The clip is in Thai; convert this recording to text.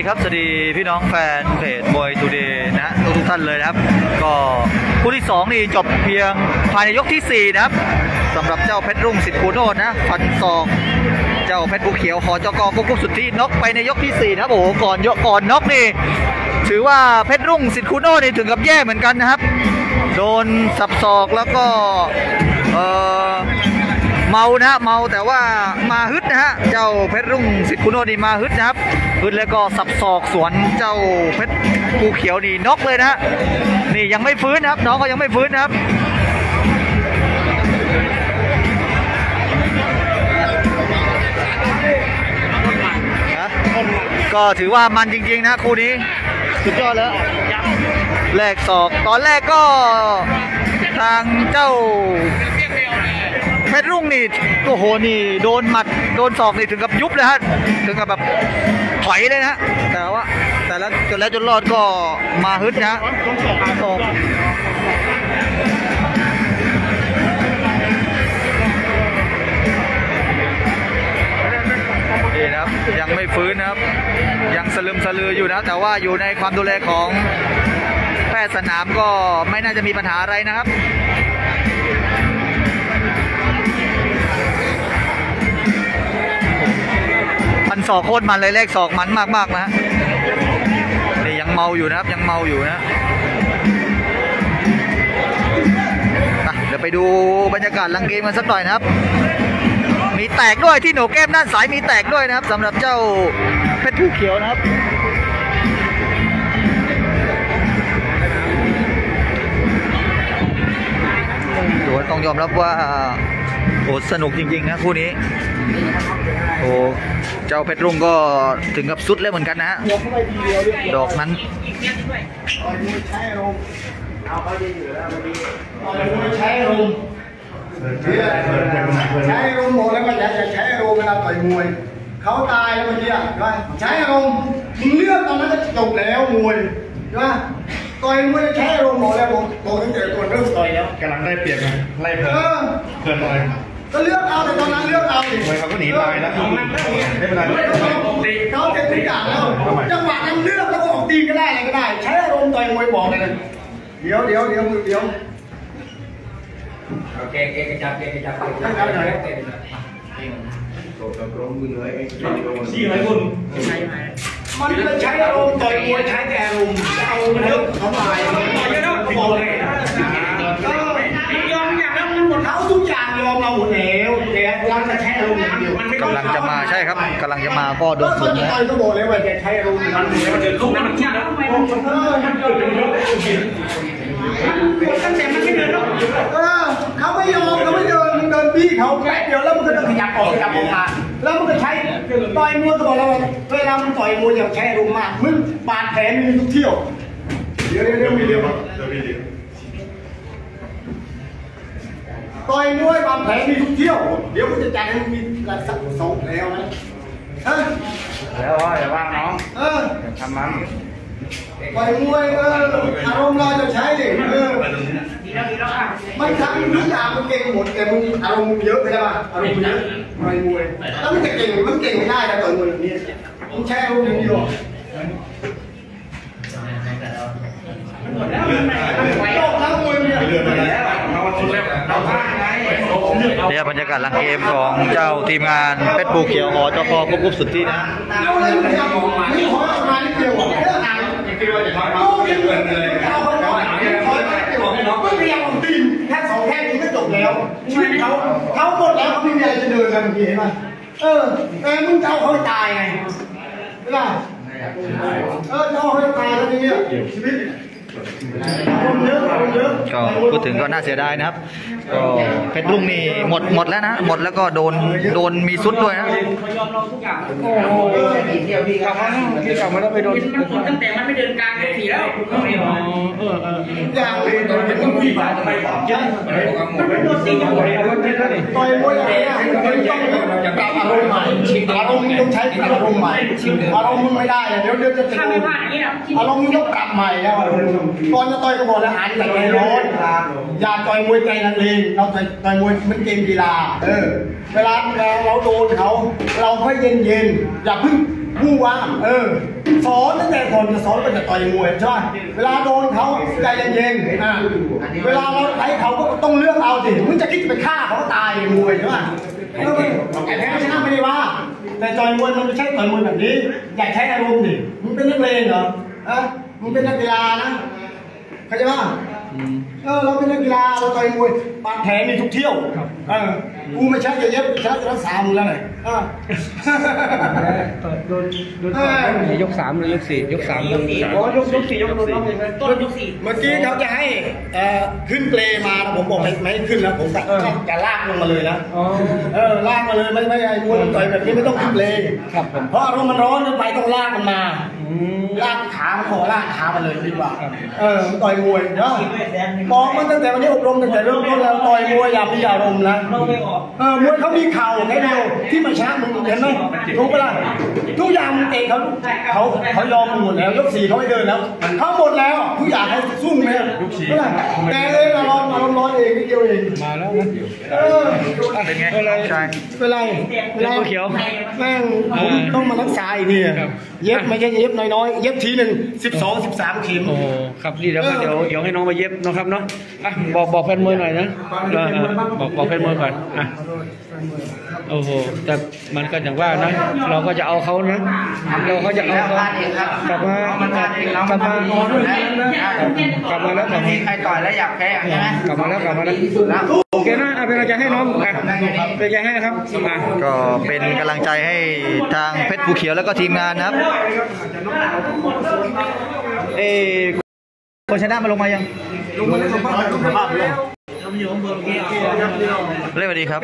สวัสดีครับสวัสดีพี่น้องแฟนเพจมวยทูเดย์นะทุกท่านเลยนะครับก็คู่ที่2นี่จบเพียงภายในยกที่4นะครับสำหรับเจ้าเพชรรุ่งสิทธิ์คูโนดนะฟันศอกเจ้าเพชรบุเขียวขอจกกุ๊กสุดที่น็อกไปในยกที่4นะครับโอ้โหก่อนน็อกนี่ถือว่าเพชรรุ่งสิทธิ์คูโนดนี่ถึงกับแย่เหมือนกันนะครับโดนสับศอกแล้วก็เมานะเมาแต่ว่ามาฮึดนะฮะเจ้าเพชรรุ่งสิทธิ์คูโนดนี่มาฮึดนะครับฮึดแล้วก็สับศอกสวนเจ้าเพชรภูเขียวนี่น็อกเลยนะฮะนี่ยังไม่ฟื้นนะครับน้องก็ยังไม่ฟื้นนะครับก็ถือว่ามันจริงๆนะคู่นี้สุดยอดแล้วแรกศอกตอนแรกก็ทางเจ้าเพชรรุ่งนี่ตัวโหนี่โดนหมัดโดนศอกนี่ถึงกับยุบเลยฮะถึงกับแบบถอยเลยฮะแต่ว่าแต่แล้วจนรอดก็มาฮึดนะศอกนี่นะครับยังไม่ฟื้นนะครับยังสลึมสลืออยู่นะแต่ว่าอยู่ในความดูแลของแพทย์สนามก็ไม่น่าจะมีปัญหาอะไรนะครับมันศอกโคตรมันเลยแรกศอกมันมากๆนะนี่ยังเมาอยู่นะครับยังเมาอยู่นะเดี๋ยวไปดูบรรยากาศหลังเกมกันสักหน่อยนะครับมีแตกด้วยที่โหนกแก้มด้านซ้ายมีแตกด้วยนะครับสำหรับเจ้าเพชรภูเขียวนะครับต้องยอมรับว่าโอ้สนุกจริงๆนะคู่นี้โอ้เจ้าเพชรรุ่งก็ถึงกับสุดเลยเหมือนกันนะฮะดอกนั้นใช้อารมณ์หมดแล้วมันจะใช้อารมณ์เวลาต่อยมวยเขาตายแล้วเมื่อกี้ว่าใช้อารมณ์เลือกตอนนั้นก็จบแล้วมวยใช่ไหมต่อยมวยจะใช้อารมณ์หมดแล้วผมบอกตั้งแต่ตัวเริ่มต่อยแล้วกำลังได้เปรียบไงไล่เพื่อนต่อยก็เลือกเอาแต่ตอนนั้นเลือกเอาดิมวยเขาก็หนีตายแล้วไม่เป็นไรเขาเจ็บทุกอย่างแล้วจังหวะนั้นเลือกแล้วก็ออกตีก็ได้อะไรก็ได้ใช้อารมณ์ต่อยมวยบอกเลยเดี๋ยวมือเดี๋ยวโอเคเกย์จับมันจะใช้อารมณ์ต่อยมวยใช้แต่อารมณ์เอาเลือกเขาตายต่อยเยอะนะบอกเลยก็ยอมอย่างนั้นหมดเขาทุกอย่างยอมเราหมดแล้วแต่เราจะใช้อารมณ์เดียวกำลังจะมาใช่ครับกำลังจะมาก็โดนส่วนนี้ก็บอกเลยว่าจะใช้อารมณ์มันเดินลุกมันยากตั้งแต่มันไม่เดินแล้วเขาไม่ยอมเขาไม่เดินมันเดินบี้เขาแค่เดียวแล้วมันก็เดินขยับออกขยับออกมาแล้วมันก็ใช้ต่อยมวยก็บอกเราเวลามันต่อยมวยอย่าใช้อารมณ์มากมึงบาดแผลมึงทุกเที่ยวเดี๋ยวต่อยมวยบาดแผลมีทุกเที่ยวเดี๋ยวกูจะจัดให้มึงมีหลักสักสองแล้วนะแล้วอย่าว่าน้องทำมันต่อยมวยอารมณ์เราจะใช้ดิมันทำทุกอย่างมันเก่งหมดแต่มึงอารมณ์เยอะใช่ไหมอารมณ์เยอะต่อยมวยแล้วมันจะเก่งมันเก่งไม่ได้แต่ต่อยมวยแบบนี้มันแช่ลงอย่างเดียวหมดแล้วแล้วมวยมันเดือดแล้วเนี่ยบรรยากาศหลังเกมของเจ้าทีมงานเพชรภูเขียวหอจกกุ๊บสุดที่นะเขาหมดแล้วเขาไม่มีอะไรจะเดินกันเห็นไหมแต่มึงเจ้าเขาตายไงไม่ได้เจ้าเขาตายแล้วอย่างเงี้ยชีวิตก็พูดถึงก็น่าเสียดายนะครับก็เพชรรุ่งนี่หมดแล้วนะหมดแล้วก็โดนมีซุดด้วยนะโอ้โหที่กลับมาแล้วไปโดนตั้งแต่มันไม่เดินกลางเลยทีแล้วอย่างเลยเป็นต้องผีบาดไปบอกเจ้ามันไม่โดนตีกันหมดเลยต่อยมวยอะไรอ่ะจะกลับอารมณ์ใหม่อารมณ์มึงต้องใช้อารมณ์ใหม่อารมณ์มึงไม่ได้เดี๋ยวจะถ้าไม่ผ่านอย่างนี้อารมณ์มึงต้องกลับใหม่แล้วตอนจะต่อยก็บอกแล้วหันแต่ในรถอย่าต่อยมวยใจนักเลงเราต่อยมวยมันเกมกีฬาเวลาเราโดนเขาเราค่อยเย็นอย่าเพิ่ง มึงวางสอนตั้งแต่ก่อนจะสอนก็จะต่อยมวยใช่ไหมเวลาโดนเขาใจเย็นๆเวลาเราไล่เขาก็ต้องเลือกเอาสิมึงจะคิดจะไปฆ่าเขาตายมวยใช่ไหมแต่แพ้ชนะไม่ได้ว่าแต่ต่อยมวยมันไม่ใช่ต่อยมวยแบบนี้อยากใช้อารมณ์ดิมึงเป็นนักเลงเหรอมึงเป็นนักกีฬานะเข้าใจไหมเราเป็นนักกีฬาเราต่อยมวยปาดแผลมีทุกเที่ยวกูไม่ใช่จะเย็บใช้จะรักษามึงแล้วไหนโดนยกสามหรือยกสี่ยกสามยกสี่อ๋อยกสี่ยกโดนต้องเลยต้นยกสี่เมื่อกี้เขาจะให้ขึ้นเปลมาผมบอกไม่ขึ้นแล้วผมจะลากลงมาเลยนะลากมาเลยไม่ไอ้มวยต่อยแบบนี้ไม่ต้องขึ้นเปลเพราะอารมณ์มันร้อนไปต้องลากมันมาลากขาขอลากขามันเลยดีกว่าต่อยมวยเนาะมองมันตั้งแต่วันนี้อบรมตั้งแต่เริ่มต้นแล้วต่อยมวยอย่ามีอารมณ์นะมวยเขามีเข่าให้เร็วที่มันช้ามันเห็นไหมทุกเวลาทุกอย่างเองเขายอมหมดแล้วยกสี่เขาไม่เดินแล้วเขาหมดแล้วทุกอย่างเขาสู้ไหมยกสี่แต่เลยเราลองร้อนเองนิดเดียวเองมาแล้วเป็นไงเป็นไรเขียวแม่งผมต้องมารักษาอีกทีเย็บไม่ใช่เย็บน้อยๆเย็บทีหนึ่ง12-13 เข็มโอ้ครับนี่แล้วเดี๋ยวให้น้องมาเย็บนะครับเนาะบอกแฟนมวยหน่อยนะบอกแฟนมวยก่อนโอ้โหแต่มันก็อย่างว่านะเราก็จะเอาเขานะเราก็จะเอาเขากลับมาแล้วแบบนี้ใครต่อยแล้วอยากแพ้ใช่ไหมกลับมาแล้วโอเคนะเป็นกำลังใจให้น้องกันเป็นกำลังใจให้นะครับก็เป็นกำลังใจให้ทางเพชรภูเขียวแล้วก็ทีมงานนะครับคนชนะมาลงมายังลงมาแล้วสวัสดีครับ